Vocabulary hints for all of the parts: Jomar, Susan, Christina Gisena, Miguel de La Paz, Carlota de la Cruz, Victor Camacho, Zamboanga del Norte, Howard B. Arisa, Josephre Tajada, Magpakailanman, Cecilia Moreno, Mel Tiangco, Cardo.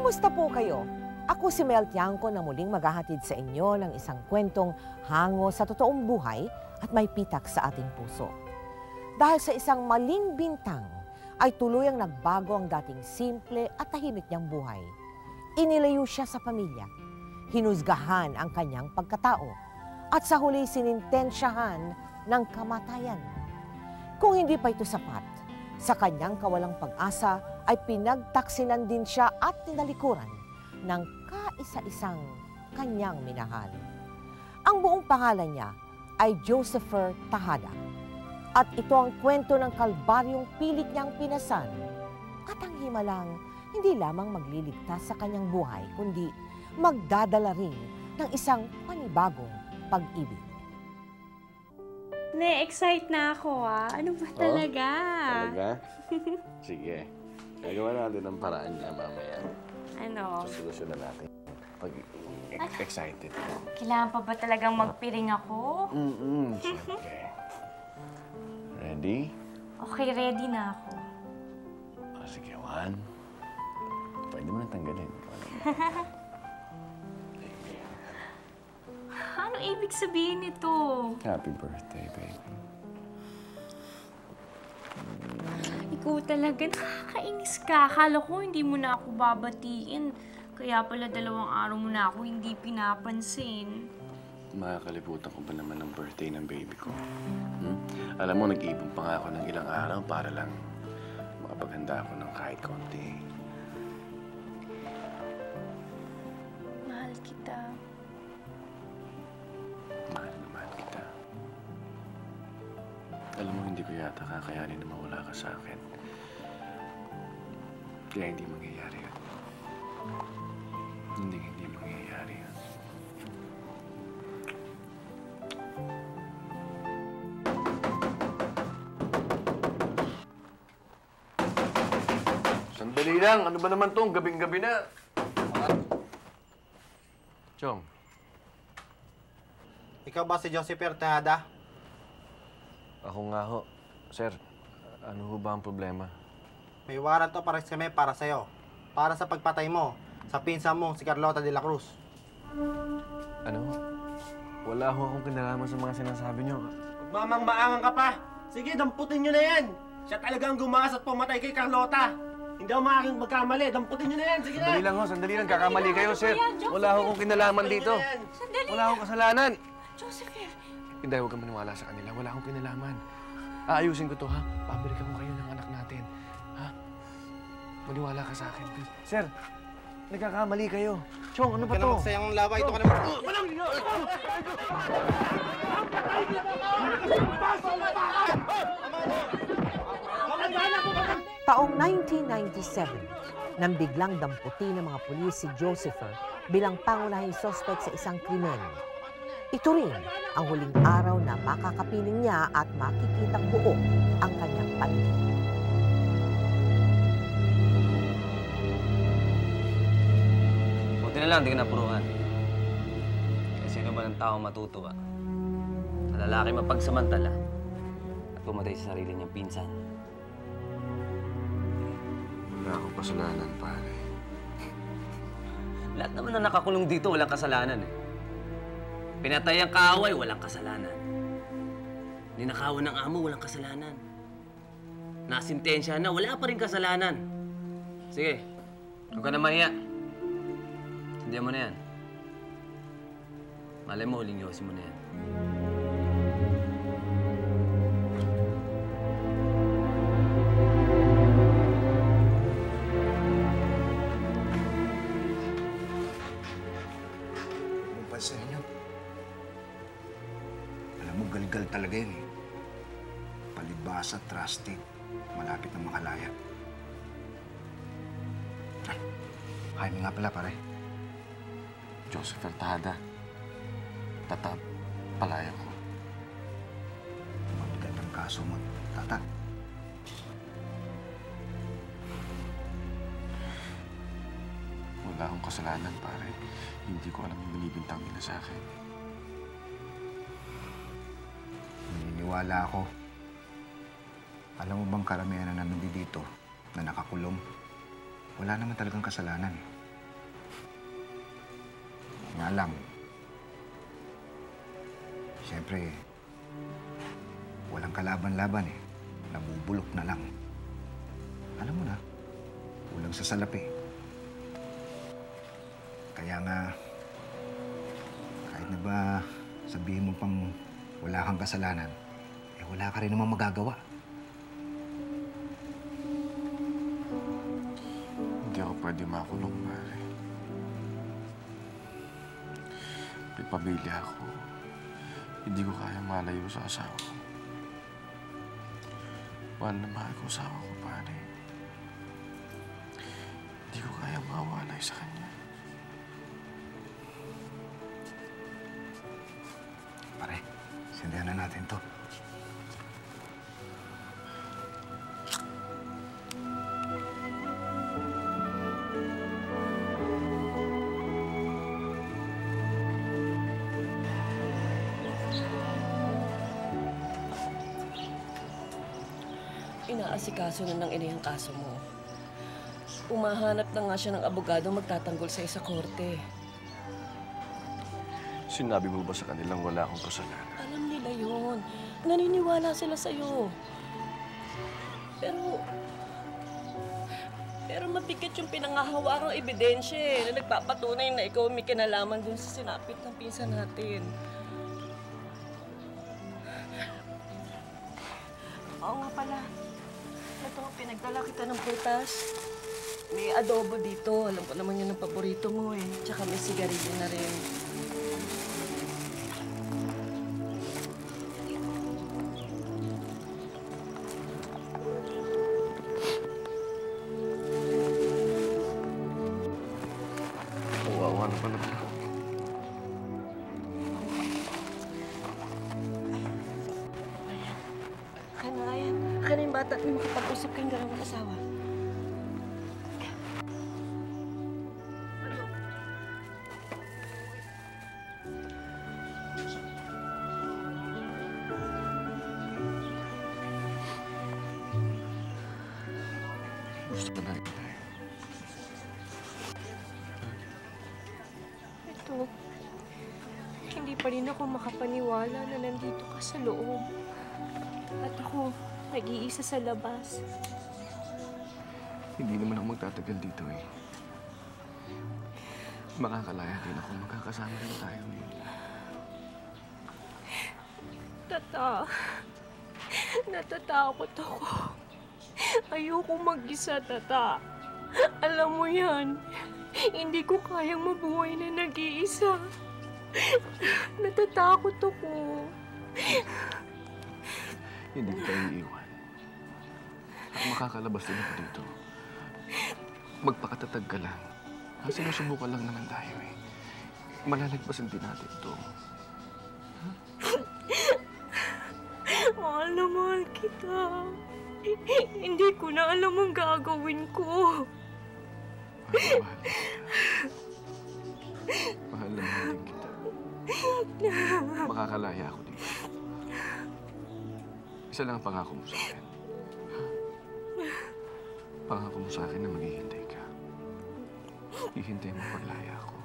Kamusta po kayo? Ako si Mel Tiangco na muling maghahatid sa inyo ng isang kwentong hango sa totoong buhay at may pitak sa ating puso. Dahil sa isang maling bintang ay tuluyang nagbago ang dating simple at tahimik niyang buhay. Inilayo siya sa pamilya, hinusgahan ang kanyang pagkatao, at sa huli sinintensyahan ng kamatayan. Kung hindi pa ito sapat, sa kanyang kawalang pag-asa ay pinagtaksinan din siya at tinalikuran ng kaisa-isang kanyang minahal. Ang buong pangalan niya ay Josephre Tajada, at ito ang kwento ng kalbaryong pilit niyang pinasan at ang himalang hindi lamang magliligtas sa kanyang buhay kundi magdadala rin ng isang panibagong pag-ibig. Na-excite na ako ah. Ano ba talaga? Oh, talaga? Sige. Nagawa natin ang paraan niya mamaya. Ano? Solusyon na natin. Pag excited ko. Kailangan pa ba talagang magpiring ako? Sige. Ready? Okay, ready na ako. Oh, sige, one. Pwede mo nang tanggalin. Ano ibig sabihin nito? Happy birthday, baby. Ikaw talaga, nakakainis ka. Akala ko hindi mo na ako babatiin. Kaya pala dalawang araw mo na ako hindi pinapansin. Makakalibutan ko ba naman ang birthday ng baby ko? Alam mo, nag-ibong pa nga ako ng ilang araw para lang makapaghanda ako ng kahit konti. Mahal kita. Alam mo, hindi ko yata kakayanin na mawala ka sa akin. Kaya hindi mangyayari yun. Hindi mangyayari yun. Sandali lang! Ano ba naman tong gabing-gabi na? Chong. Ikaw ba si Josephre Tajada? Ako nga ho. Sir, ano ho ba ang problema? May warrant o pares kami para sa'yo. Para sa pagpatay mo, sa pinsa mo, si Carlota de la Cruz. Ano? Wala ho akong kinalaman sa mga sinasabi niyo. Mamang-maangan ka pa! Sige, damputin niyo na yan! Siya talaga ang gumakas at pumatay kay Carlota! Hindi ako maaaring magkamali. Damputin niyo na yan! Sige na! Sandali lang. Kakamali kayo, sir. Wala ho akong kinalaman dito. Wala akong kasalanan. Josephre! Hindi, huwag kang maniwala sa kanila. Wala akong kinalaman. Aayusin ko to, ha? Pabalikan ko kayo ng anak natin. Ha? Maniwala ka sa akin, please. Sir, nagkakamali kayo. Chong, ano ba to? Huwag ka naman sayang laba. Ito ka naman. Walang! Taong 1997, nang biglang damputi ng mga pulis si Josephre bilang pangunahing sospek sa isang krimen. Ito rin ang huling araw na makakapiling niya at makikitang buo ang kanyang paligid. Buti na lang, hindi ka napuruhan. Kaya sino ba ng tao matutuwa? Ang lalaki mapagsamantala at pumatay sa sarili niyang pinsan. Wala akong kasalanan, pare. Lahat naman na nakakulong dito, walang kasalanan eh. Pinatay ang kaaway, walang kasalanan. Ninakawan ng amo, walang kasalanan. Nasintensya na, wala pa rin kasalanan. Sige, huwag ka na mahiya. Sindihan mo na yan. Malay mo, huling yosin mo na yan. Talaga yun eh. Palibasa, trusted, malapit ng makalaya. Ayaw nga pala, pare. Josephre Tajada. Tata, palaya ko. Mabigat ang kaso mo, tata. Wala akong kasalanan, pare. Hindi ko alam yung binibintang nila sa akin. Naniniwala ako. Alam mo bang karamihan na nandito na nakakulong? Wala naman talagang kasalanan. Nga lang, siyempre, walang kalaban-laban eh. Nabubulok na lang. Alam mo na, kulang sa salapi. Kaya nga, kahit na ba sabihin mo pang wala kang kasalanan, eh wala ka rin namang magagawa. Hindi ako pwede makulong, pare. May pamilya ako. Hindi ko kaya malayo sa asawa ko. Mahal na mahal ko asawa ko, pare. Hindi ko kaya mawalay sa kanya. Pare, sindihan na natin to. Inaasikaso na ng inihang kaso mo. Umahanap na nga siya ng abogado magtatanggol sa isa korte. Sinabi mo ba sa kanilang wala akong kasalanan? Alam nila yun. Naniniwala sila sa'yo. Pero mabigat yung pinangahawarang ebidensya eh, na nagpapatunay na ikaw may kinalaman dun sa sinapit ng pinsan natin. Oo nga pala. Ito, pinagdala kita ng prutas. May adobo dito. Alam ko naman yun ang paborito mo eh. Tsaka may sigarilyo na rin. Uwawa na pala po. At may makapag-usap kayong dalawang asawa. Gusto na rin tayo. Ito, hindi pa rin ako makapaniwala na nandito ka sa loob. At ako, nag-iisa sa labas. Hindi naman ako magtatagal dito eh. Makakalaya din ako. Magkakasama rin tayo eh. Tata, natatakot ako. Ayoko mag-isa, tata. Alam mo yan, hindi ko kayang mabuhay na nag-iisa. Natatakot ako. Hindi kita iiwan. At makakalabas din ako dito. Magpakatatag ka lang. Ang sinusubukan lang naman tayo eh. Malalagpasan din natin ito. Huh? Mahal na mahal kita. Hindi ko na alam ang gagawin ko. Mahal na mahal din kita. Makakalaya ako dito. Isa lang ang pangako mo sa akin. Pangako mo sa akin na maghihintay ka. Hihintay mo paglaya ako.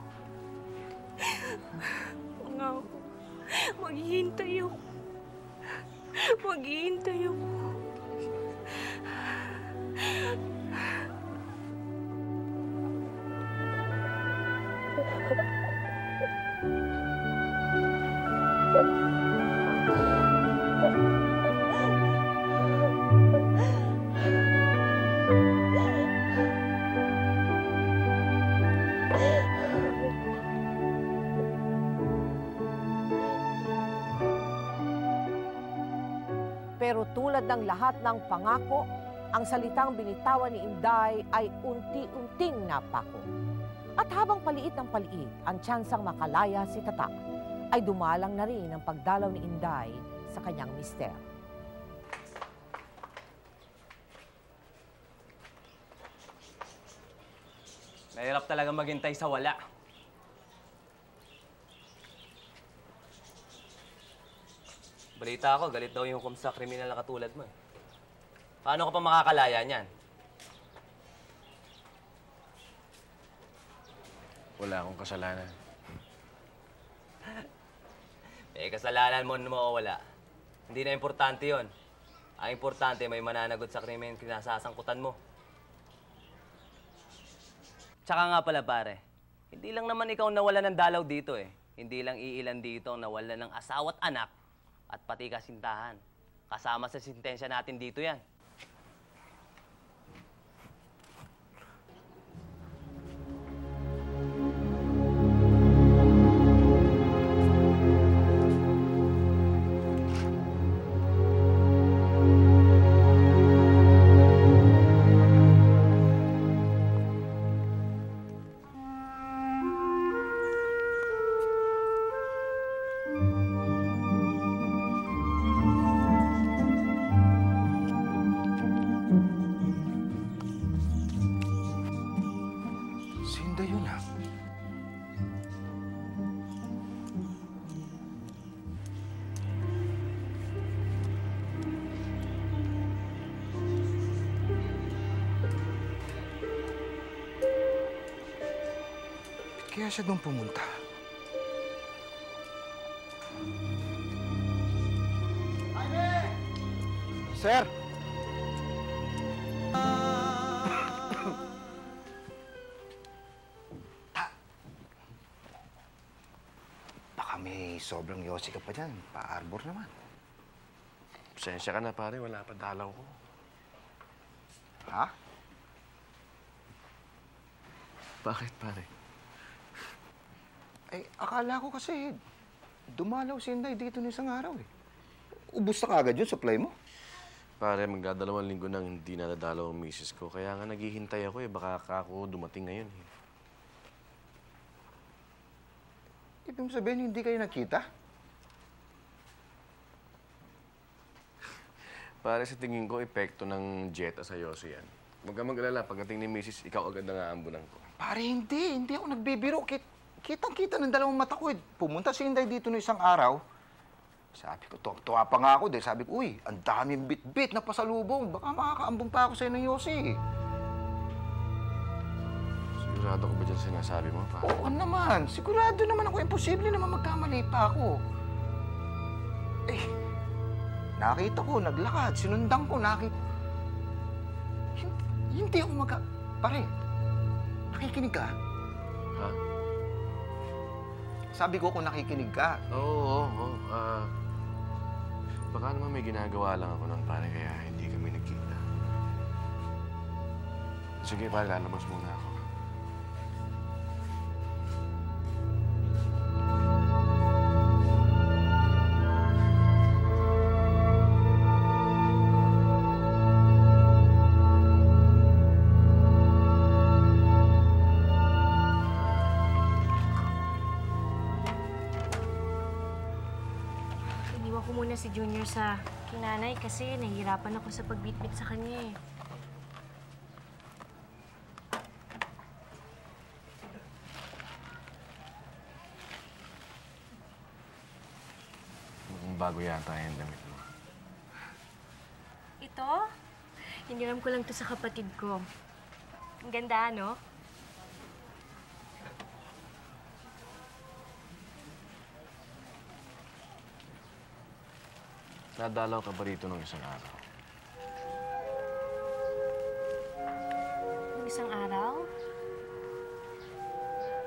Pangako. Maghihintay ako. Maghihintay ako. Pero tulad ng lahat ng pangako, ang salitang binitawan ni Inday ay unti-unting napako. At habang paliit ng paliit ang tsansang makalaya si Tata, ay dumalang na rin ang pagdalaw ni Inday sa kanyang mister. Mahirap talaga maghintay sa wala. Balita ako, galit daw yung hukom sa kriminal na katulad mo eh. Paano ka pa makakalaya niyan? Wala akong kasalanan. May kasalanan mo na mawawala. Hindi na importante yon. Ang importante, may mananagot sa krimen kinasasangkutan mo. Tsaka nga pala, pare, hindi lang naman ikaw nawala ng dalaw dito eh. Hindi lang iilan dito ang nawala ng asawa't anak at pati kasintahan. Kasama sa sintensya natin dito yan. Kaya siya doon pumunta. Sir! Baka may sobrang yosi ka pa dyan. Pa-arbor naman. Pasensya ka na, pare. Wala pa dalaw ko. Ha? Bakit, pare? Eh, akala ko kasi dumalaw si Inday dito ng isang araw eh. Ubus na kagad yun, supply mo. Pare, magdadalawang linggo nang hindi nadadalaw ang misis ko. Kaya nga naghihintay ako eh. Baka ako dumating ngayon eh. Ibig mo sabihin, hindi kayo nakita? Pare, sa tingin ko, epekto ng Jetta sa Yoso yan. Huwag ka mag-alala, pagdating ni misis, ikaw agad na naambunan ko. Pare, hindi. Hindi ako nagbibiro. Kitang-kita ng dalawang mata ko eh. Pumunta si Inday dito ng isang araw. Sabi ko, tuwa pa nga ako dahil sabi ko, uy, ang daming bit-bit na pasalubong. Baka makakaambong pa ako sa'yo ng Yossi. Sigurado ko ba dyan sinasabi mo, pa? Oo naman. Sigurado naman ako. Imposible naman magkamali pa ako. Eh, nakita ko, naglakad. Sinundan ko, nakita. Hindi ako Pare, nakikinig ka? Ha? Sabi ko kung nakikinig ka. Oo. Baka naman may ginagawa lang ako ng pare kaya hindi kami nagkita. Sige, pare, lalabas muna ako. Si Junior sa kinanay kasi nahihirapan ako sa pagbitbit sa kanya eh. Mukhang bago yata yung damit mo. Ito? Hiniram ko lang to sa kapatid ko. Ang ganda, no? Nadalaw ka ba rito nung isang araw? Nung isang araw?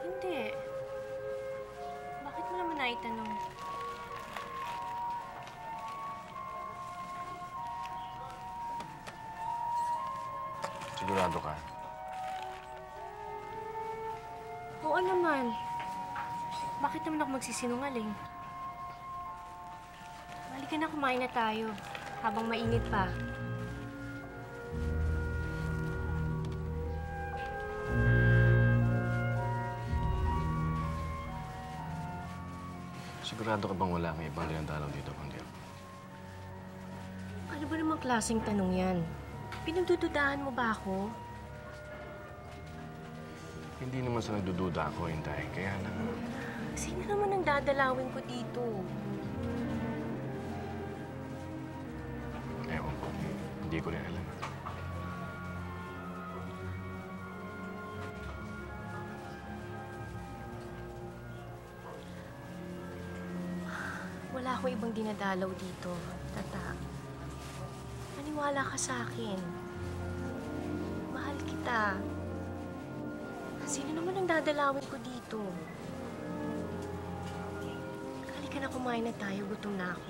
Hindi. Bakit mo naman naitanong? Sigurado ka? Oo naman. Bakit naman ako magsisinungaling? Halika na, kumain na tayo, habang mainit pa. Sigurado ka bang wala kang ibang dinadalaw dito, kundi ako? Ano ba namang klaseng tanong yan? Pinagdududahan mo ba ako? Hindi naman sa nagdududa ako, Inday. Kaya lang... Sino naman ang dadalawin ko dito? Hindi ko rin alam. akong dinadalaw dito, Tata. Maniwala ka sa akin. Mahal kita. Sino naman ang dadalawin ko dito? Halika na, kumain na tayo. Gutom na ako.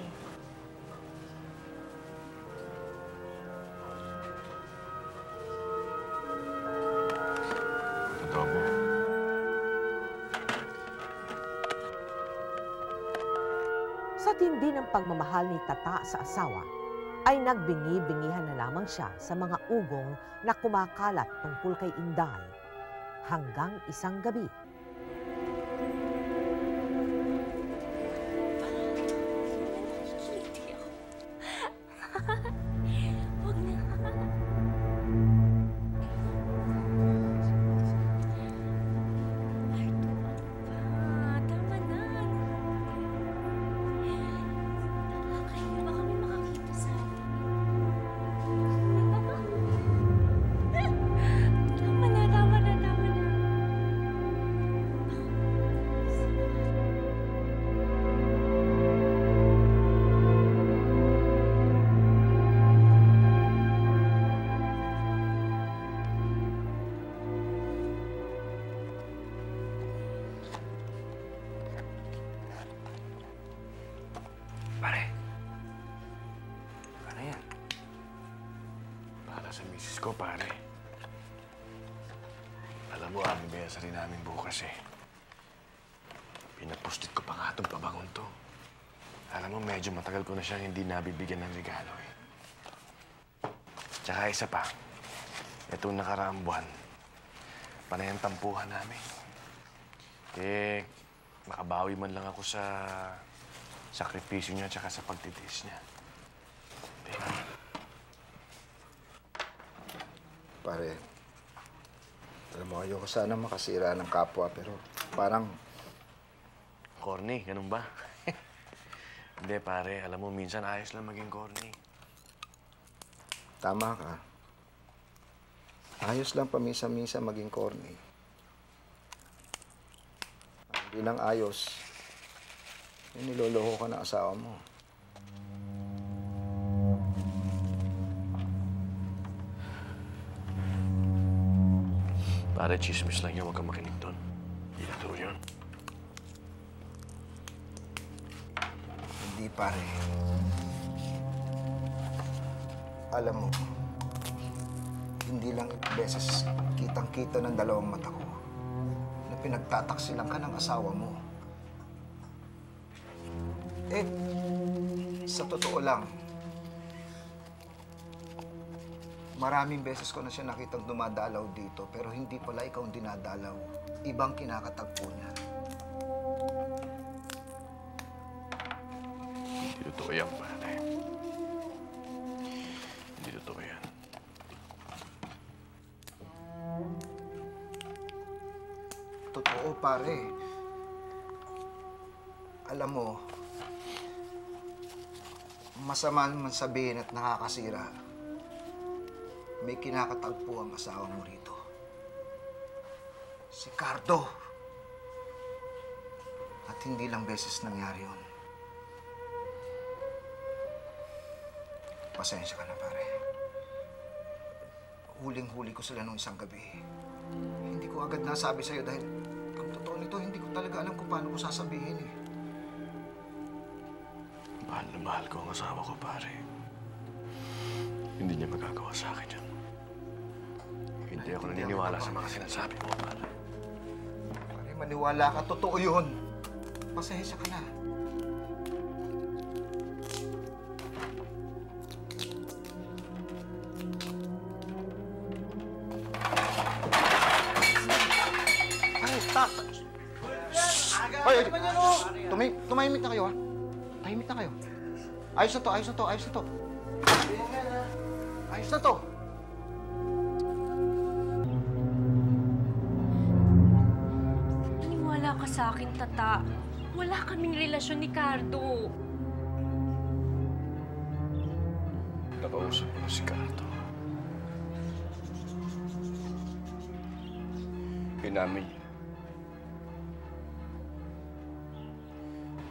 Sa tindi ng pagmamahal ni Tata sa asawa, ay nagbingi-bingihan na lamang siya sa mga ugong na kumakalat tungkol kay Inday. Hanggang isang gabi. Medyo matagal ko na siyang hindi nabibigyan ng regalo eh. Tsaka isa pa, itong nakaraang buwan, panayang tampuhan namin. Eh, makabawi man lang ako sa sakripisyo niya tsaka sa pagtitiis niya. Pero... Pare, alam mo, ayoko sana makasira ng kapwa, pero parang... Corny, ganun ba? Hindi, pare. Alam mo, minsan ayos lang maging corny. Tama ka. Ayos lang paminsan-minsan maging corny. Hindi lang ayos, yung niloloko ka ng asawa mo. Pare, chismis lang yun. Huwag kang makinig doon. Hindi na turo yun. Hindi, pare. Alam mo, hindi lang beses kitang-kita ng dalawang mata ko na pinagtataksilan ka ng asawa mo. Eh, sa totoo lang, maraming beses ko na siya nakitang dumadalaw dito, pero hindi pala ikaw ang dinadalaw. Ibang kinakatagpo niya. Totoo yan, pare. Hindi totoo yan. Totoo, pare. Alam mo, masama man sabihin at nakakasira, may kinakatagpo ang asawa mo rito. Si Cardo. At hindi lang beses nangyari yun. Pasensya ka na, pare. Huling-huli ko sila noong isang gabi. Hindi ko agad nasabi sa'yo dahil ang totoo nito, hindi ko talaga alam kung paano ko sasabihin eh. Mahal na mahal ko ang asawa ko, pare. Hindi niya magagawa sa akin yan. Hindi ako naniniwala sa mga sinasabi mo, pare. Pare, maniwala ka. Totoo yun. Pasensya ka na. Tumahimik na kayo, ha? Tahimik na kayo. Ayos na to, ayos na to, ayos na to. Ayos na to! Maniwala ka sa akin, Tata. Wala kaming relasyon ni Cardo. Nakausap mo na si Cardo. Inamin niya.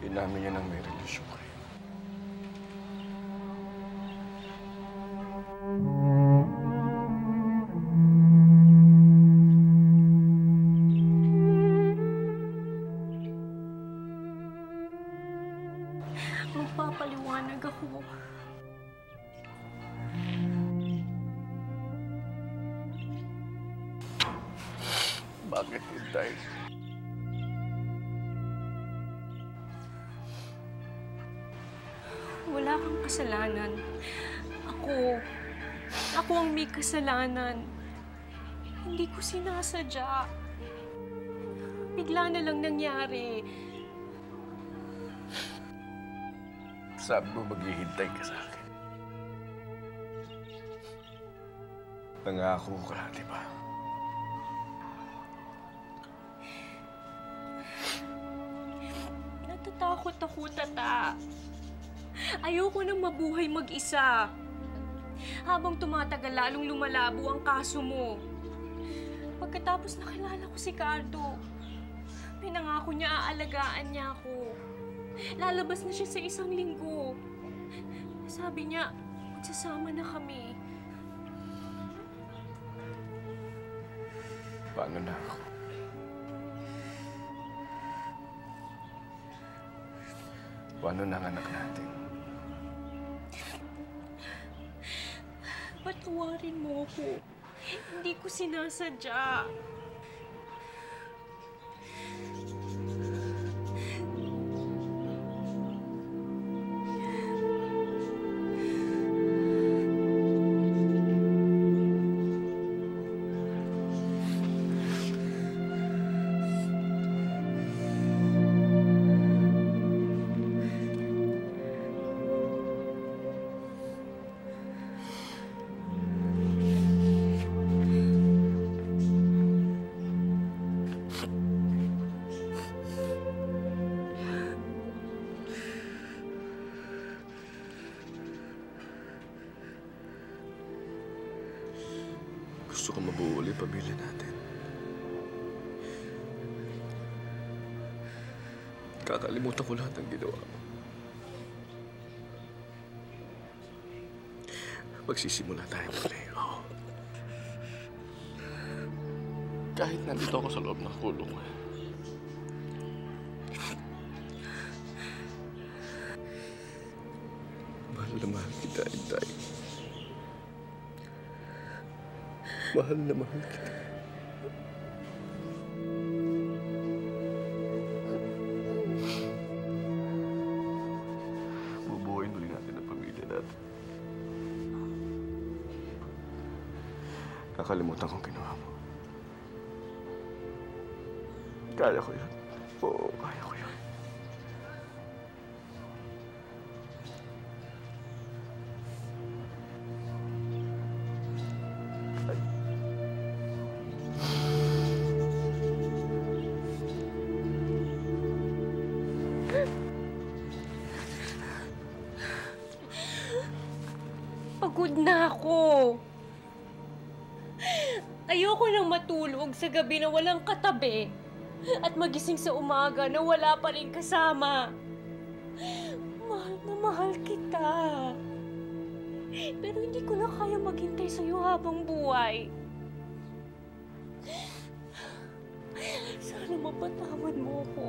Inamin niya nang may relasyon kayo. Tay. Wala kang kasalanan. Ako ang may kasalanan. Hindi ko sinasadya. Bigla na lang nangyari. Sabi mo maghihintay ka sa akin. Nangako ka, di ba? Natatakot ako, Tata. Ayoko nang mabuhay mag-isa. Habang tumatagal, lalong lumalabo ang kaso mo. Pagkatapos nakilala ko si Cardo, pinangako niya aalagaan niya ako. Lalabas na siya sa 1 linggo. Sabi niya, magsasama na kami. Paano na ako? Paano na ang anak natin? Patawarin mo ako. Hindi ko sinasadya. Gusto ko mabuo ulit pamilya natin. Kakalimutan ko lahat ng ginawa mo. Magsisimula tayo ulit. Oh. Kahit nandito ako sa loob ng kulong, mahal na mahal kita, Inday. Mahal na mahal kita. Bubuhayin tuloy natin ang pamilya natin. Kakalimutan kong ginawa mo. Kaya ko yun. Oo, kaya ko yun. Pagod na ako. Ayoko nang matulog sa gabi na walang katabi at magising sa umaga na wala pa rin kasama. Mahal na mahal kita. Pero hindi ko na kaya maghintay sa'yo habang buhay. Sana mapatawad mo ako.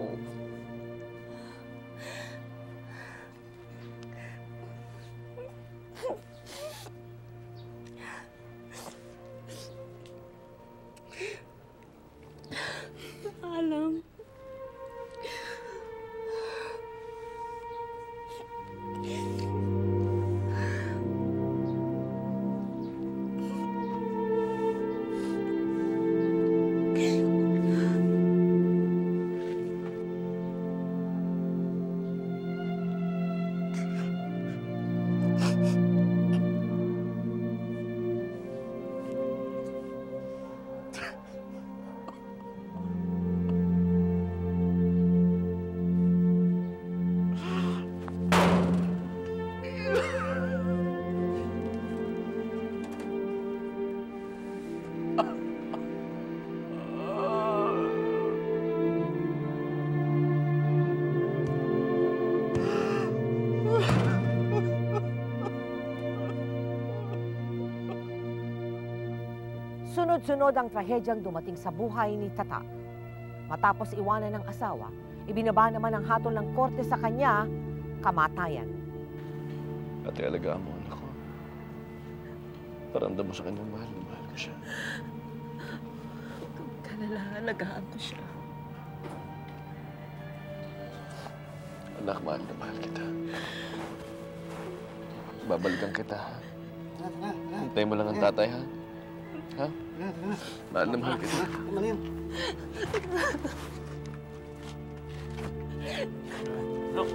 Sunod-sunod ang trahedyang dumating sa buhay ni Tata. Matapos iwanan ng asawa, ibinaba naman ang hatol ng korte sa kanya, kamatayan. Ate, alagaan mo, anak ko. Paramdam mo sa kanyang mahal na mahal ko siya. Huwag ka na nangangalagaan ko siya. Anak, mahal na mahal kita. Babalikan kita, ha? Hintay mo lang ang tatay, ha? Ha? Mahal na mahal kita. Look!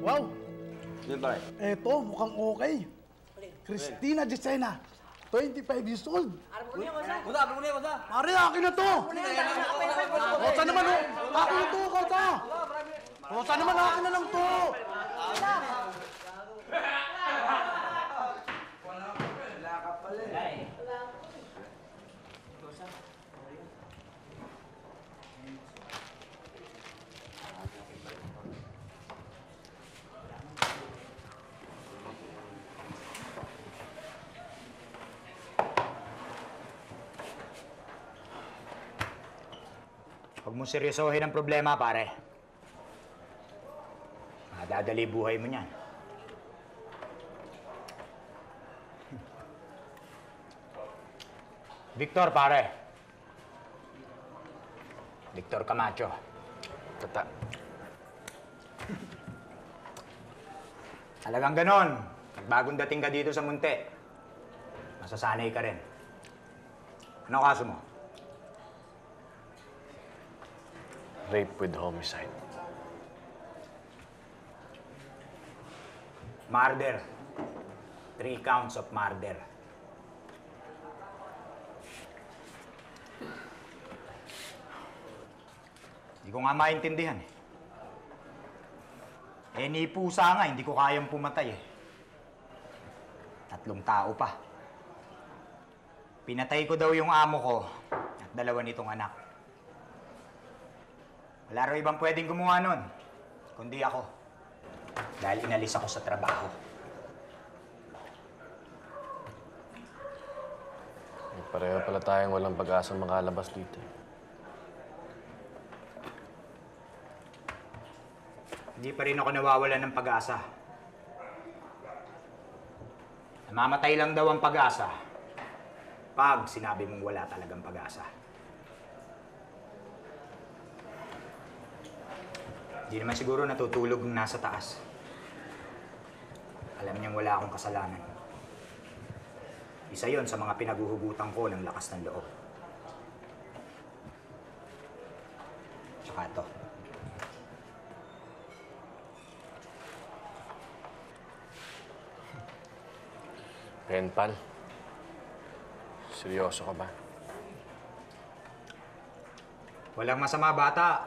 Wow! Eto, mukhang okay. Christina Gisena, 25 years old. Arapun niya, Kosa. Mari, akin na to. Kosa naman, oh. Akin na to, Kosa. Kosa naman, akin na lang to. Wala ka pala eh. Kosa. Huwag mong seryosohin ang problema, pare. Madadali buhay mo niyan. Victor, pare. Victor Camacho. Tata. Talagang ganon. Nagbagong dating ka dito sa Munti, masasanay ka rin. Ano kaso mo? Rape with homicide. Murder. 3 counts of murder. Hindi ko nga maintindihan eh. Eh, ni pusa nga, hindi ko kayang pumatay eh. 3 tao pa. Pinatay ko daw yung amo ko at 2 nitong anak. Wala raw ibang pwedeng gumawa nun, kundi ako. Dahil inalis ako sa trabaho. Ay, pareho pala tayong walang pag-asang makalabas dito. Hindi pa rin ako nawawalan ng pag-asa. Namamatay lang daw ang pag-asa pag sinabi mong wala talagang pag-asa. Hindi naman siguro natutulog ng nasa taas. Alam niyang wala akong kasalanan. Isa yon sa mga pinaguhugutan ko ng lakas ng loob. Tsaka ito. Renpal, seryoso ka ba? Walang masama, bata.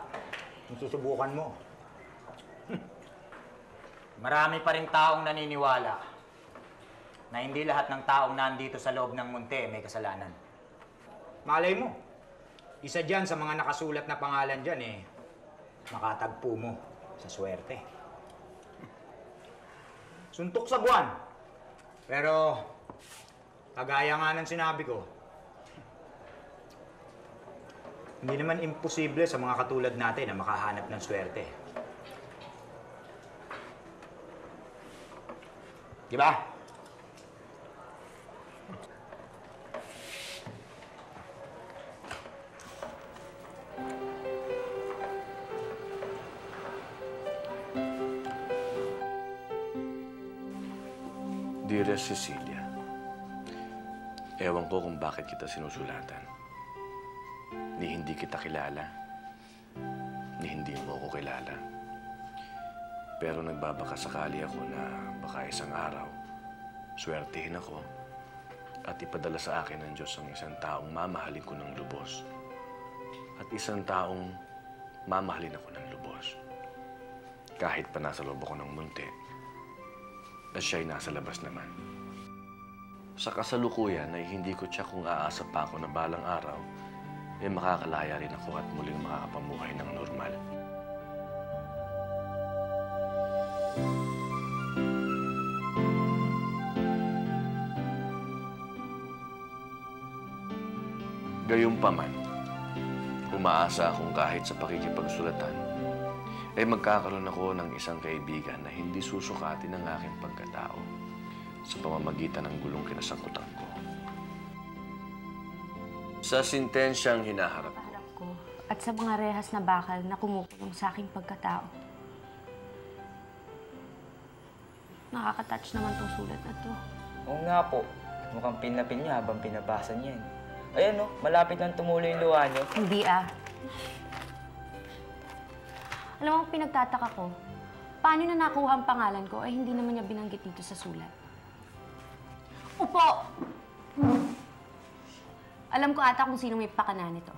Ang susubukan mo. Marami pa rin taong naniniwala na hindi lahat ng taong nandito sa loob ng Munti may kasalanan. Malay mo, isa dyan sa mga nakasulat na pangalan dyan eh, makatagpo mo sa swerte. Suntok sa buwan. Pero, kagaya nga ng sinabi ko, hindi naman imposible sa mga katulad natin na makahanap ng swerte. Di ba? Dear Cecilia, ewan ko kung bakit kita sinusulatan. Ni hindi kita kilala, ni hindi mo ako kilala. Pero nagbabaka sakali ako na baka isang araw, swertihin ako at ipadala sa akin ng Diyos ang isang taong mamahalin ko ng lubos. At isang taong mamahalin ako ng lubos. Kahit pa nasa loob ako ng Munti, at siya'y nasa labas naman. Sa kasalukuyan ay hindi ko tiyak kung aasa pa ako na balang araw, ay makakalaya rin ako at muling makakapamuhay ng normal. Gayunpaman, umaasa akong kahit sa pakikipagsulatan, ay magkakaroon ako ng isang kaibigan na hindi susukatin ang aking pagkatao sa pamamagitan ng gulong kinasangkutan ko. Sa sintensyang hinaharap ko, at sa mga rehas na bakal na kumukulong sa aking pagkatao, nakakatouch naman tong sulat na to. Oo nga po. At mukhang pinapin niya habang pinabasa niya. Ayan no, malapit nang tumuloy yung luha niyo. Hindi ah. Alam mo, pinagtataka ko, paano na nakuha ang pangalan ko ay hindi naman niya binanggit dito sa sulat. Opo! Alam ko ata kung sino may pakana nito.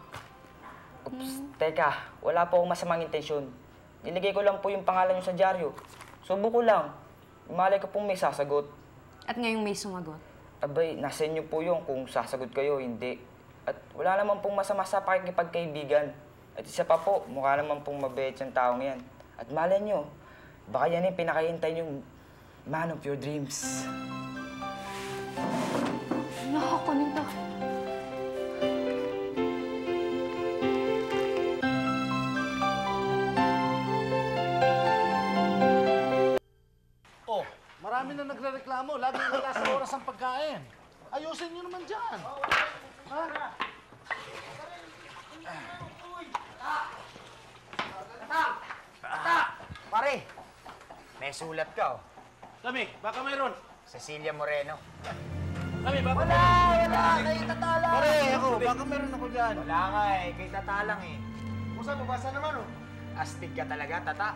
Oops, teka. Wala po akong masamang intensyon. Nilagay ko lang po yung pangalan niyo sa dyaryo. Subo ko lang. Malay ko pong may sasagot. At ngayong may sumagot? Abay, nasa inyo po yung kung sasagot kayo, hindi. At wala naman pong masama sa pakikipagkaibigan. At isa pa po, mukha naman pong mabait yung taong yan. At malay nyo, baka yan yung pinakahintay yung man of your dreams. Ano ako nito? Oh, marami na nagre-reklamo. Lagi nila sa oras ang pagkain. Ayusin nyo naman dyan. Ha? Pare, may sulat ka, oh. Lami, baka mayroon. Cecilia Moreno. Lami, baka wala, mayroon. Wala, wala. Kayo tatalang. Pare, ako, baka mayroon ako dyan. Wala nga eh, kayo tatalang eh. Musa, mabasa naman, oh. Astig ka talaga, tata.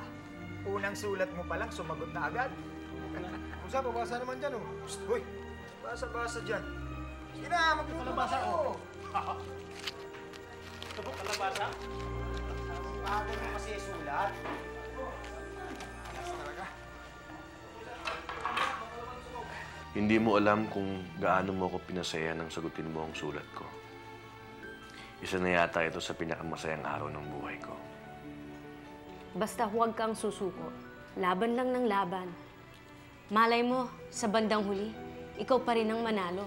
Unang sulat mo palang, sumagot na agad. Musa, mabasa naman dyan, oh. Uy, basa-basa dyan. Sige na, magluto. Kalabasa ko. Sabok, kalabasa? Pago mo kasi sulat. Hindi mo alam kung gaano mo ako pinasaya nang sagutin mo ang sulat ko. Isa na yata ito sa pinakamasayang araw ng buhay ko. Basta huwag kang susuko. Laban lang ng laban. Malay mo, sa bandang huli, ikaw pa rin ang manalo.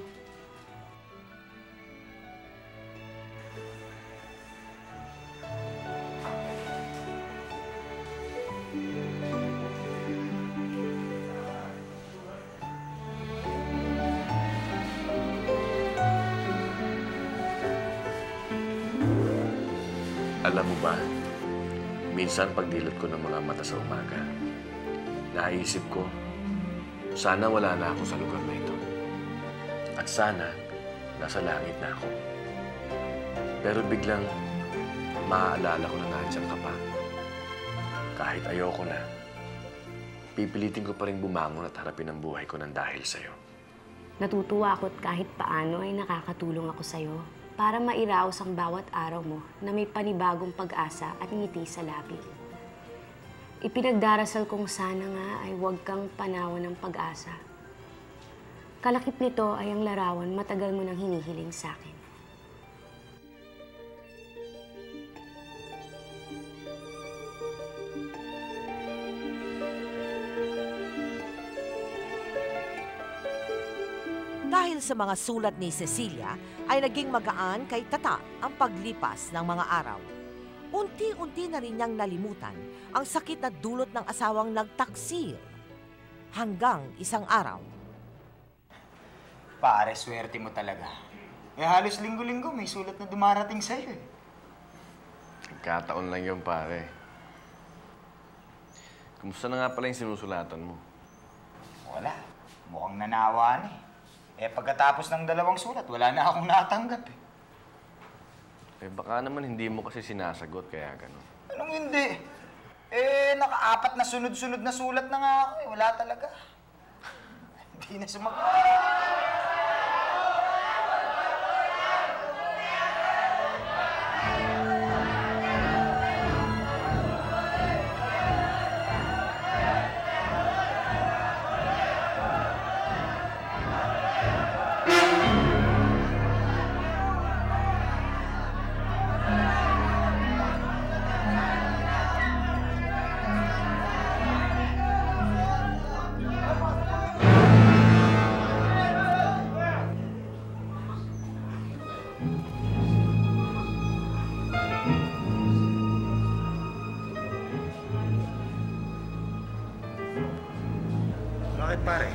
Alam mo ba, minsan pagdilat ko ng mga mata sa umaga, naisip ko, sana wala na ako sa lugar na ito. At sana, nasa langit na ako. Pero biglang, maaalala ko na nandiyan ka pa. Kahit ayoko na, pipilitin ko pa rin bumangon at harapin ang buhay ko ng dahil sa'yo. Natutuwa ako at kahit paano ay nakakatulong ako sa'yo para mairaos ang bawat araw mo na may panibagong pag-asa at ngiti sa labi. Ipinagdarasal kong sana nga ay huwag kang panawan ng pag-asa. Kalakip nito ay ang larawan matagal mo nang hinihiling sa akin. Dahil sa mga sulat ni Cecilia, ay naging magaan kay Tata ang paglipas ng mga araw. Unti-unti na rin niyang nalimutan ang sakit na dulot ng asawang nagtaksil. Hanggang isang araw. Pare, swerte mo talaga. Eh halos linggo-linggo may sulat na dumarating sa'yo eh. Nagkataon lang yun, pare. Kumusta na nga pala yung sinusulatan mo? Wala. Mukhang nanawaan eh. Eh, pagkatapos ng dalawang sulat, wala na akong natanggap eh. Eh, baka naman hindi mo kasi sinasagot, kaya gano'n. Anong hindi? Eh, naka-apat na sunod-sunod na sulat na nga ako eh. Wala talaga. Hindi na sumagot. pare.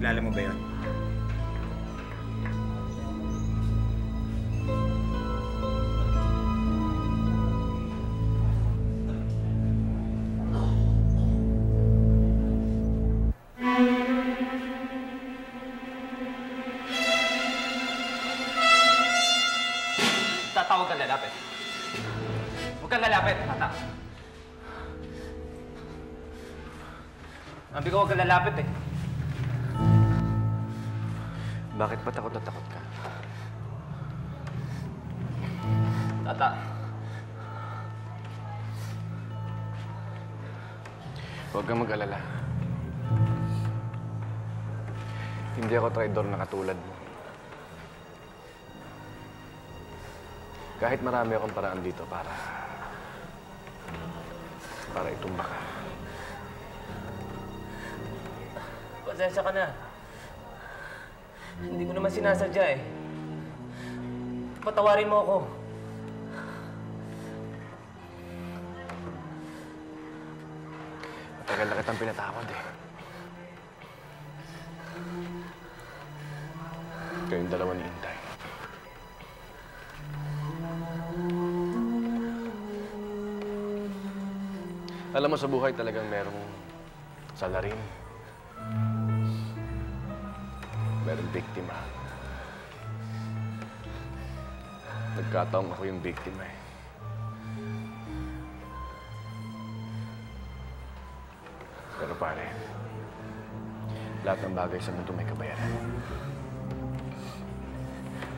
Kilala mo ba yun? Huwag ka lalapit eh. Bakit ba takot na takot ka? Tata. Huwag kang mag-alala. Hindi ako traidor na katulad mo. Kahit marami akong paraan dito para itumba ka. Pasensya ka na. Hindi ko naman sinasadya eh. Patawarin mo ako. Matagal na kitang pinatawad eh. Kayong dalawa ni Inday. Alam mo sa buhay talagang merong salarin. Merong biktima. Nagkataong ako yung biktima eh. Pero pare, lahat ng bagay sa mundo may kabayaran.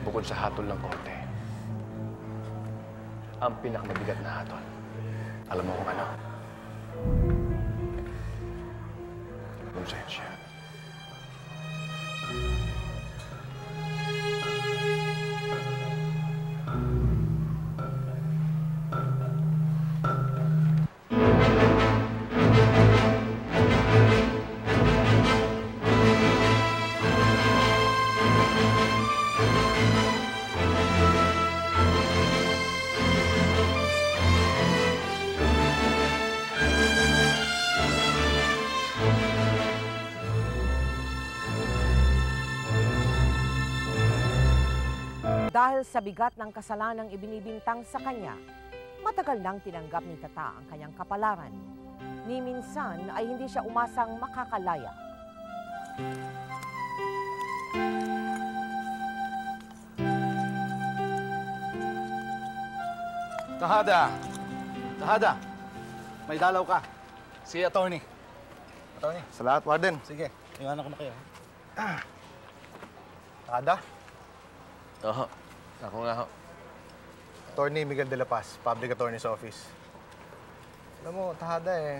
Bukod sa hatol ng korte, ang pinakamabigat na hatol, alam mo kung ano? Konsensya. Dahil sa bigat ng kasalanang ibinibintang sa kanya, matagal nang tinanggap ni Tata ang kanyang kapalaran. Ni minsan ay hindi siya umasang makakalaya. Tajada! Tajada! May dalaw ka. Si Atty. Atty. Sa lahat, Warden. Sige, iwanan ko na kayo. Tajada? Oo. Ako nga ho. Attorney Miguel de La Paz, Public Attorney's Office. Alam mo, Tajada eh,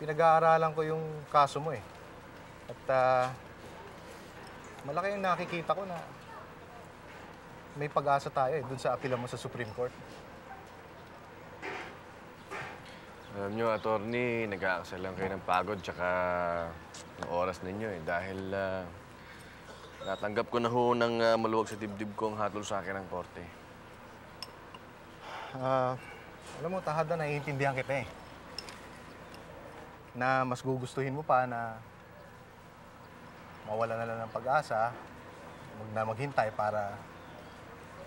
pinag-aaralan ko yung kaso mo eh. At malaki yung nakikita ko na may pag-asa tayo eh, dun sa apila mo sa Supreme Court. Alam nyo, Attorney, nag-aaksal lang kayo ng pagod tsaka ng oras ninyo eh. Dahil natanggap ko na ho ng maluwag sa dibdib kong hatol sa akin ng korte. Alam mo, Tajada, naiintindihan kita eh. Na mas gugustuhin mo pa na mawala na lang ng pag-asa, huwag na maghintay para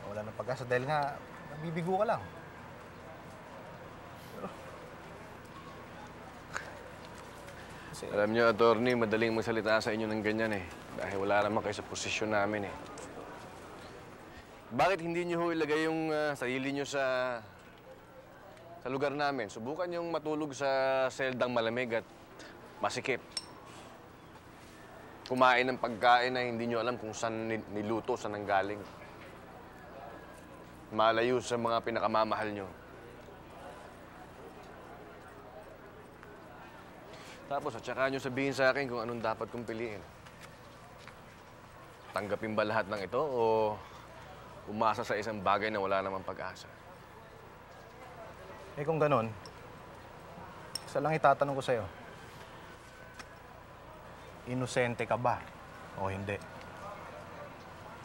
mawala ng pag-asa dahil nga nabibigo ka lang. Pero kasi, alam niyo, Attorney, madaling magsalita sa inyo ng ganyan eh. Dahil wala naman kayo sa posisyon namin eh. Bakit hindi nyo ho ilagay yung sarili nyo sa lugar namin? Subukan yung matulog sa seldang malamig at masikip. Kumain ng pagkain na hindi nyo alam kung saan niluto, saan nanggaling. Malayo sa mga pinakamamahal nyo. Tapos at saka nyo sabihin sa akin kung anong dapat kong piliin. Tanggapin ba lahat ng ito o umasa sa isang bagay na wala namang pag-asa? Eh kung ganun, isa lang itatanong ko sa'yo. Inosente ka ba o hindi?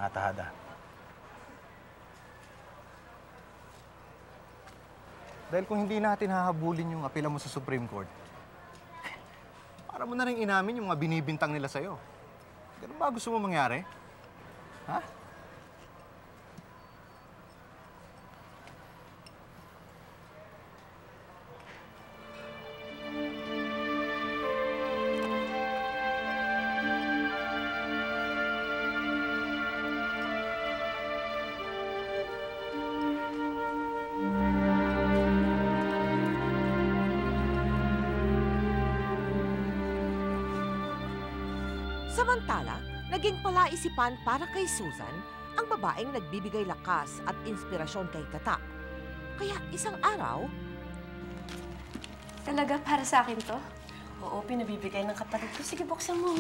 Tajada. Dahil kung hindi natin hahabulin yung apela mo sa Supreme Court, Para mo na rin inamin yung mga binibintang nila sa'yo. Ganun ba gusto mo mangyari? Ha? Samantala, naging palaisipan para kay Susan ang babaeng nagbibigay lakas at inspirasyon kay Tata. Kaya isang araw... Talaga para sa akin to? Oo, pinabibigay ng kapatid ko. Sige, buksan mo.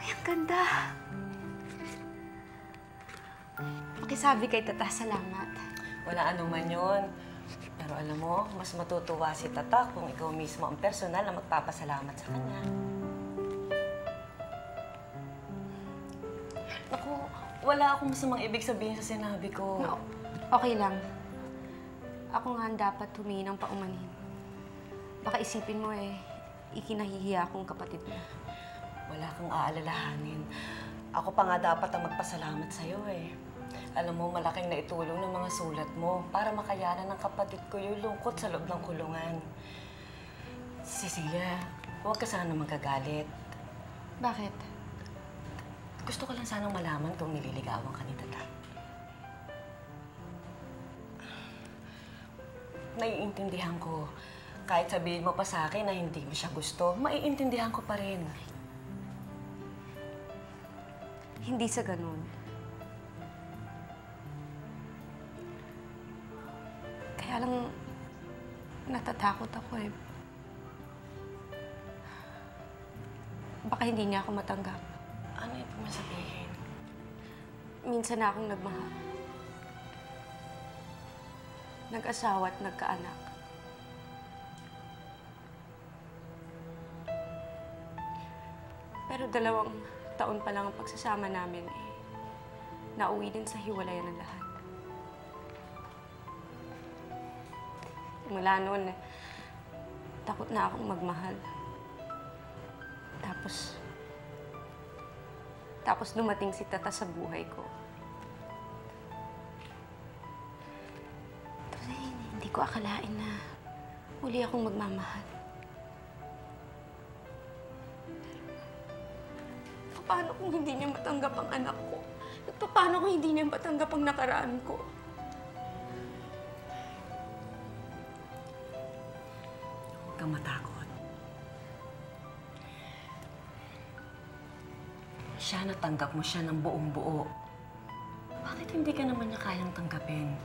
Ay, ang ganda. Pakisabi kay Tata, salamat. Wala anuman yun. Pero alam mo, mas matutuwa si Tata kung ikaw mismo ang personal na magpapasalamat sa kanya. Naku, wala akong masamang ibig sabihin sa sinabi ko. No, okay lang. Ako nga ang dapat humingi ng paumanhin. Baka isipin mo eh, ikinahihiya akong kapatid mo. Wala kang aalalahanin. Ako pa nga dapat ang magpasalamat sa'yo eh. Alam mo, malaking naitulong ng mga sulat mo para makayanan ng kapatid ko yung lungkot sa loob ng kulungan. Cecilia, huwag ka sana magagalit. Bakit? Gusto ko lang sanang malaman kung nililigawan ka ni Tata. Naiintindihan ko. Kahit sabihin mo pa sa akin na hindi mo siya gusto, maiintindihan ko pa rin. Hindi sa ganun. Kaya lang, natatakot ako eh. Baka hindi niya ako matanggap. Ano yung pumasabihin? Minsan na akong nagmahal. Nag-asawa at nagkaanak. Pero 2 taon pa lang ang pagsasama namin eh. Nauwi din sa hiwalayan ng lahat. Mula noon, takot na akong magmahal. Tapos dumating si Tata sa buhay ko. Tapos hindi ko akalain na muli akong magmamahal. Pero paano kung hindi niya matanggap ang anak ko? Paano kung hindi niya matanggap ang nakaraan ko? Huwag kang matakot. Siya, natanggap mo siya ng buong buo. Bakit hindi ka naman niya kayang tanggapin?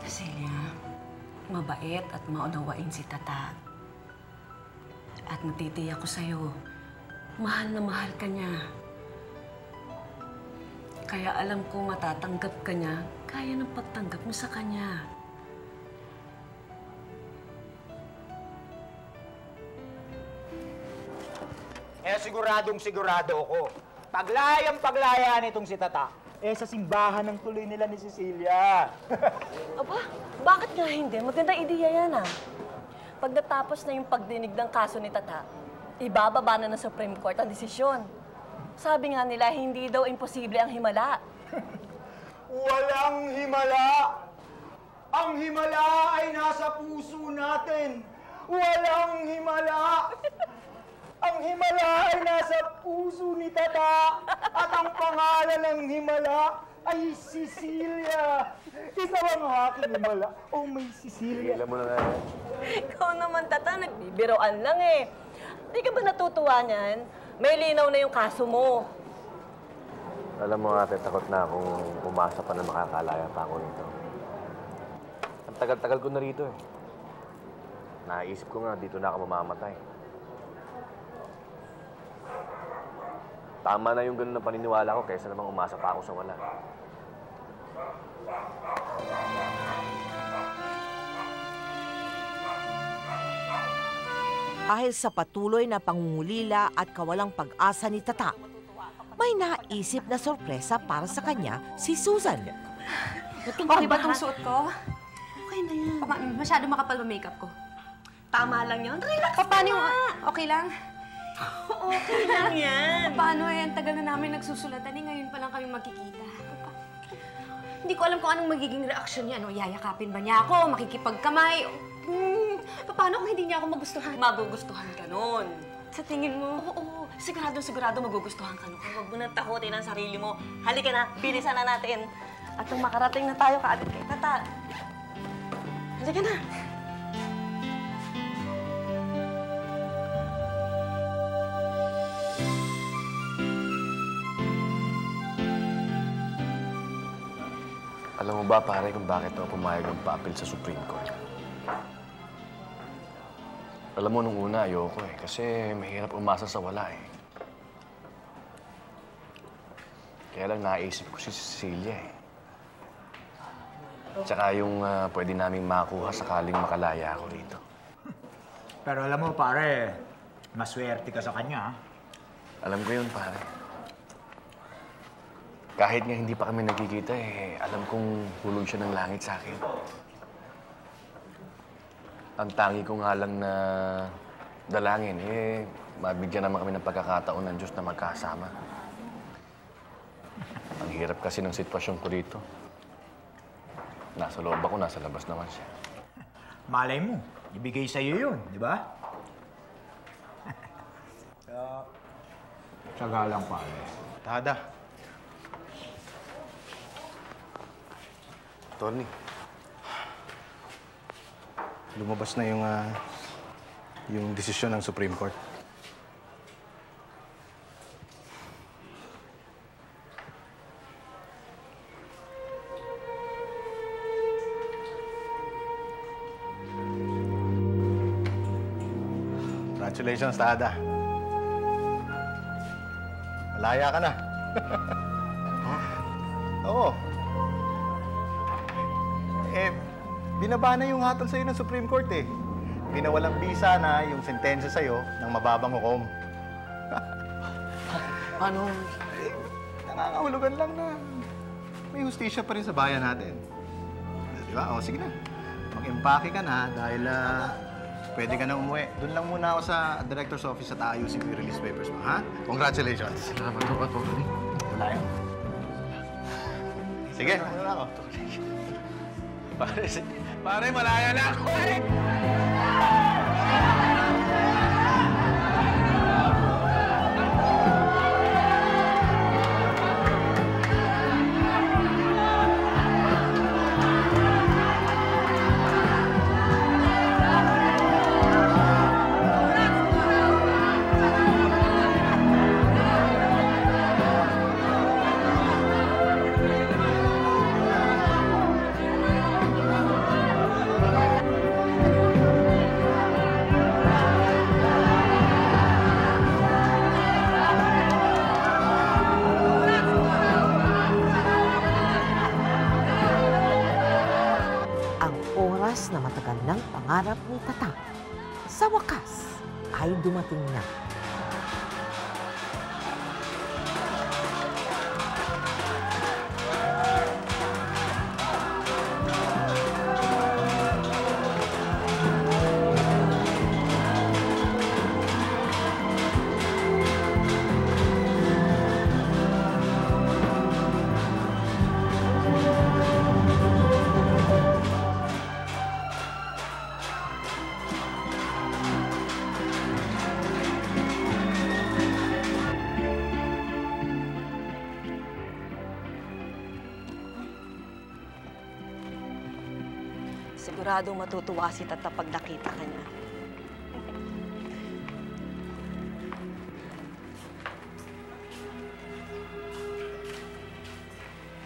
Cecilia, mabait at maunawain si Tata. At natitiyak ko sa'yo, mahal na mahal ka niya. Kaya alam ko matatanggap ka niya, kaya ng pagtanggap mo sa kanya. Eh, siguradong-sigurado ako. Paglayang-paglaya nitong si Tata. Eh, sa simbahan ng tuloy nila ni Cecilia. Aba, bakit nga hindi? Magandang ideya yan, ah. Pag natapos na yung pagdinig ng kaso ni Tata, ibababa na ng Supreme Court ang desisyon. Sabi nga nila, hindi daw imposible ang himala. Walang himala! Ang himala ay nasa puso natin! Walang himala! Ang himala ay nasa puso ni Tata at ang pangalan ng himala ay Cecilia. Ikaw ang aking himala. Oh, may Cecilia. Alam mo na nga. Ikaw naman, Tata, nagbibiroan lang eh. Di ka ba natutuwa niyan? May linaw na yung kaso mo. Alam mo nga, takot na akong umasa pa na makakalaya pa ako nito. Ang tagal-tagal ko na rito eh. Naisip ko nga, dito na ako mamamatay. Tama na yung ganun na paniniwala ko kaysa namang umasa pa ako sa wala. Dahil sa patuloy na pangungulila at kawalang pag-asa ni Tata, may naisip na sorpresa para sa kanya si Susan. Okay ba itong suot ko? Okay na yan. Masyado makapal ang makeup ko. Tama lang yun. Relax na! Paano yung... Okay lang? Okay lang yan. Paano eh? Ang tagal na namin nagsusulatan eh. Ngayon pa lang kami magkikita. Hindi ko alam kung anong magiging reaksyon niya. Ano, yayakapin ba niya ako? Makikipagkamay? Paano kung hindi niya ako magustuhan? Magugustuhan ka nun. Sa tingin mo? Oo, oo. Sigurado magugustuhan ka nun. Huwag mo nang takutin ang sarili mo. Halika na, bilisan na natin. At nung makarating na tayo kaagad kay Tata. Halika na. Alam mo ba, pare, kung bakit ako pumayag ng papel sa Supreme Court? Alam mo, nung una, ayoko eh. Kasi mahirap umasa sa wala eh. Kaya lang, naisip ko si Cecilia eh. Tsaka yung pwede naming makuha sakaling makalaya ako dito. Pero alam mo, pare, maswerte ka sa kanya, ha? Alam ko yun, pare. Kahit nga hindi pa kami nagkikita, eh, alam kong hulog siya ng langit sa akin. Ang tangi ko nga lang na dalangin, eh, mabigyan naman kami ng pagkakataon ng Diyos na magkasama. Ang hirap kasi ng sitwasyon ko dito. Nasa loob ako, nasa labas naman siya. Malay mo, ibigay sa'yo yun, di ba? Tsaga lang, pare. Tada. Tony, lumabas na yung desisyon ng Supreme Court. Congratulations, Tajada. Malaya ka na. Oo. Eh, binaba na yung hatol sa'yo ng Supreme Court eh. Binawalang bisa na yung sentensya sa'yo ng mababang hukom. Paano? Eh, nangangahulugan lang na may hustisya pa rin sa bayan natin. Di ba? O, sige na. Mag-impake ka na dahil pwede ka na umuwi. Doon lang muna ako sa director's office at aayusin ko yung release papers mo, ha? Congratulations. Salamat po, Tony. Wala yun. Sige. Wala ako. Pare, malaya na ako eh! Na matagal ng pangarap ni Tata. Sa wakas ay dumating na. Sigurado matutuwa si Tata pag nakita ka niya.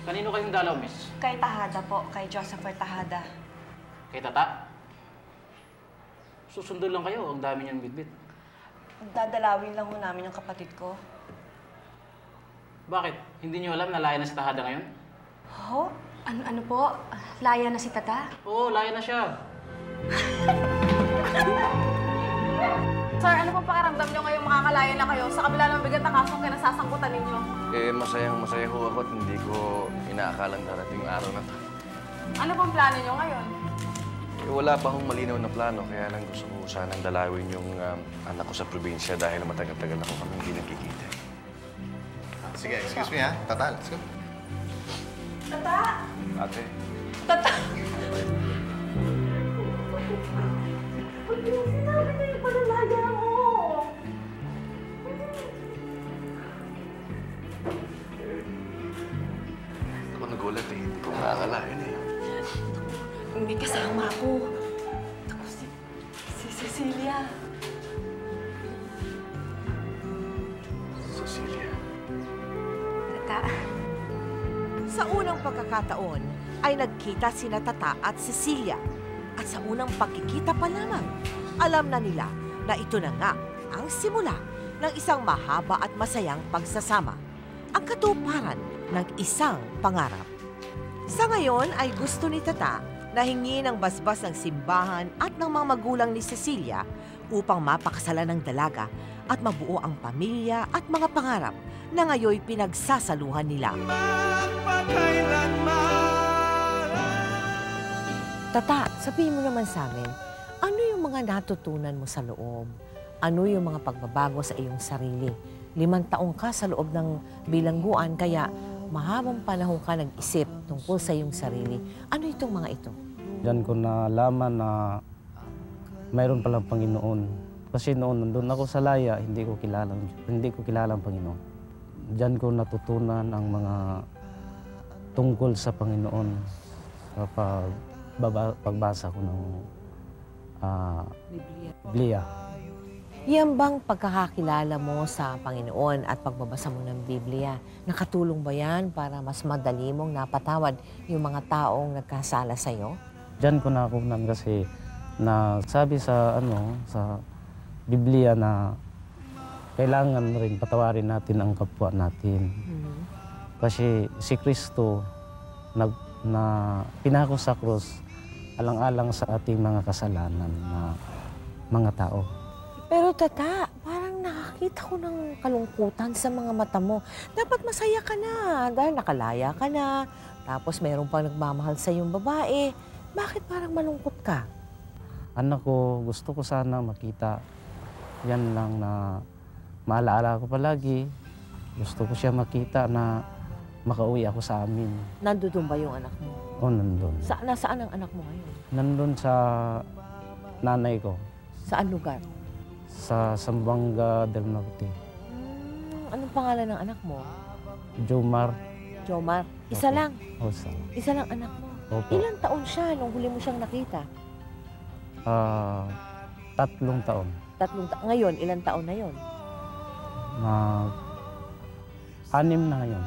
Kanino kayong dalaw, miss? Kay Tajada po. Kay Josephre Tajada. Kay Tata? Susundo lang kayo. Ang dami niyang bitbit. Dadalawin lang ho namin yung kapatid ko. Bakit? Hindi niyo alam na laya na si Tajada ngayon? Oo? Oh? Ano po? Laya na si Tata? Oo, laya na siya. Sir, ano pong pakiramdam nyo ngayong makakalaya na kayo sa kabila ng bigat na kasong kinasasangkutan ninyo? Eh, masaya ho ako at hindi ko inaakalang darating araw na to. Ano pong plano nyo ngayon? Eh, wala pa hong malinaw na plano, kaya lang gusto ko sanang dalawin yung anak ko sa probinsya dahil matagal-tagal na ko kami hindi nakikita. Sige, excuse me ha. Tata, let's go. Tata! Ate. Tata! Sinabi na yung panalaga mo! Ako nagulat eh. Hindi ko makakalain eh. Hindi kasama ako. Ako si Cecilia. Cecilia. Tata. Sa unang pagkakataon ay nagkita sina Tata at Cecilia. At sa unang pagkikita pa lamang, alam na nila na ito na nga ang simula ng isang mahaba at masayang pagsasama, ang katuparan ng isang pangarap. Sa ngayon ay gusto ni Tata na hingin ang basbas ng simbahan at ng mga magulang ni Cecilia upang mapakasalan ng dalaga at mabuo ang pamilya at mga pangarap na ngayoy pinagsasaluhan nila. Tata, sabihin mo naman sa amin, ano yung mga natutunan mo sa loob? Ano yung mga pagbabago sa iyong sarili? 5 taong ka sa loob ng bilangguan, kaya mahabang panahon ka nag-isip tungkol sa iyong sarili. Ano itong mga ito? Diyan ko nalaman na mayroon palang Panginoon. Kasi noon, nandun ako sa laya, hindi ko kilala ang Panginoon. Diyan ko natutunan ang mga tungkol sa Panginoon kapag pagbasa ko ng Biblia. Yan bang pagkakakilala mo sa Panginoon at pagbabasa mo ng Biblia, nakatulong ba yan para mas madali mong napatawad yung mga taong nagkasala sa'yo? Diyan ko nakunan kasi na sabi sa Biblia na kailangan rin patawarin natin ang kapwa natin. Kasi si Kristo na pinako sa krus alang-alang sa ating mga kasalanan na mga tao. Pero Tata, parang nakakita ko ng kalungkutan sa mga mata mo. Dapat masaya ka na dahil nakalaya ka na, tapos mayroon pang nagmamahal sa iyong babae. Bakit parang malungkot ka? Anak ko, gusto ko sana makita. Yan lang na maalaala ko palagi. Gusto ko siya makita na makauwi ako sa amin. Nandun ba yung anak mo? Oo, nandun. Nasaan ang anak mo ngayon? Nandun sa nanay ko. Saan lugar? Sa Zamboanga del Norte. Anong pangalan ng anak mo? Jomar. Jomar? Isa lang? Oo, isa lang anak mo? Opo. Ilang taon siya nung huli mo siyang nakita? 3 taon. 3 taon. Ngayon, ilang taon na yon? 6 na ngayon.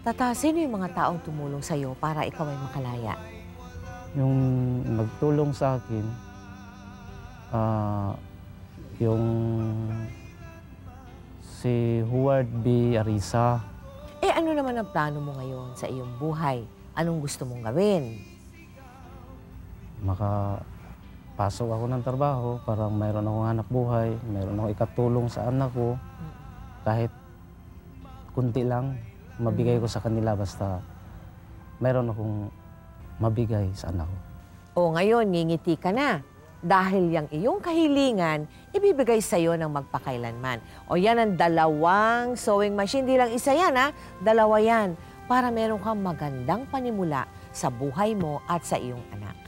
Tata, sino yung mga taong tumulong sa'yo para ikaw ay makalaya? Yung nagtulong sa akin, yung si Howard B. Arisa. Eh, ano naman ang plano mo ngayon sa iyong buhay? Anong gusto mong gawin? Makapasok ako ng trabaho, parang mayroon akong hanap buhay, mayroon akong ikatulong sa anak ko, kahit kunti lang. Mabigay ko sa kanila basta mayroon akong mabigay sa anak ko. O ngayon, ngingiti ka na dahil yung iyong kahilingan ibibigay sa'yo ng magpakailanman. O yan ang 2 sewing machine. Hindi lang isa yan, ha? 2 yan. Para meron kang magandang panimula sa buhay mo at sa iyong anak.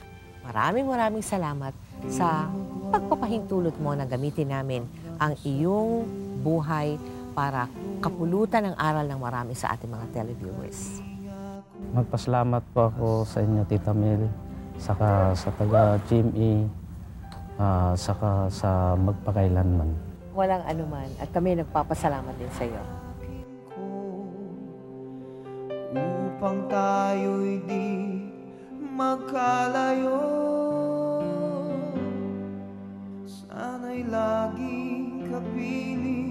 Maraming salamat sa pagpapahintulot mo na gamitin namin ang iyong buhay para kapulutan ng aral ng marami sa ating mga televiewers. Magpasalamat po ako sa inyo, Tita Mel, saka sa taga-GMA, saka sa Magpakailanman. Walang anuman at kami nagpapasalamat din sa iyo. Upang tayo'y di magkalayo, sana'y laging kapiling.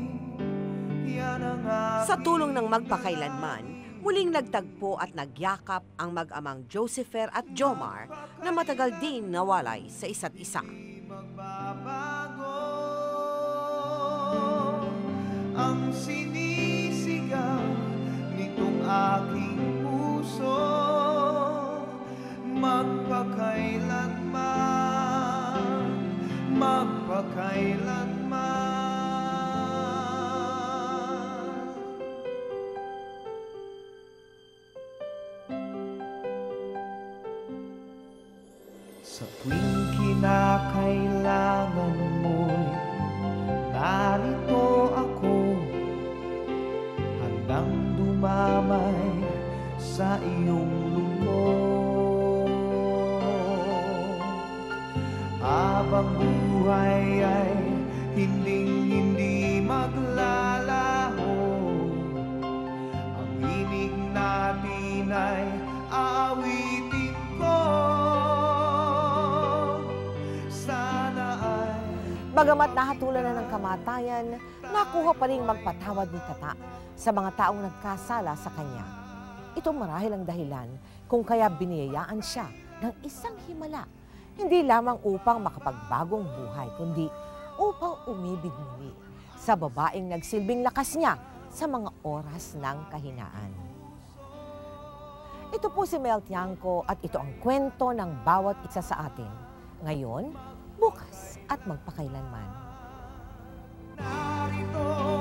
Sa tulong ng Magpakailanman, muling nagtagpo at nagyakap ang mag-amang Josephre at Jomar na matagal din nawalay sa isa't isa. ang sinisigaw nitong aking puso, magpakailanman, magpakailanman. Sa tuwing kinakailangan mo'y narito ako, handang dumamay sa iyong lungkot. Habang buhay ay hindi maglalaho, ang himig natin ay aawitin ko. Bagamat nahatulan na ng kamatayan, nakuha pa rin magpatawad ni Tata sa mga taong nagkasala sa kanya. Ito marahil ang dahilan kung kaya biniyayaan siya ng isang himala, hindi lamang upang makapagbagong buhay, kundi upang umibig muli sa babaeng nagsilbing lakas niya sa mga oras ng kahinaan. Ito po si Mel Tiangco at ito ang kwento ng bawat isa sa atin. Ngayon, bukas at magpakailanman.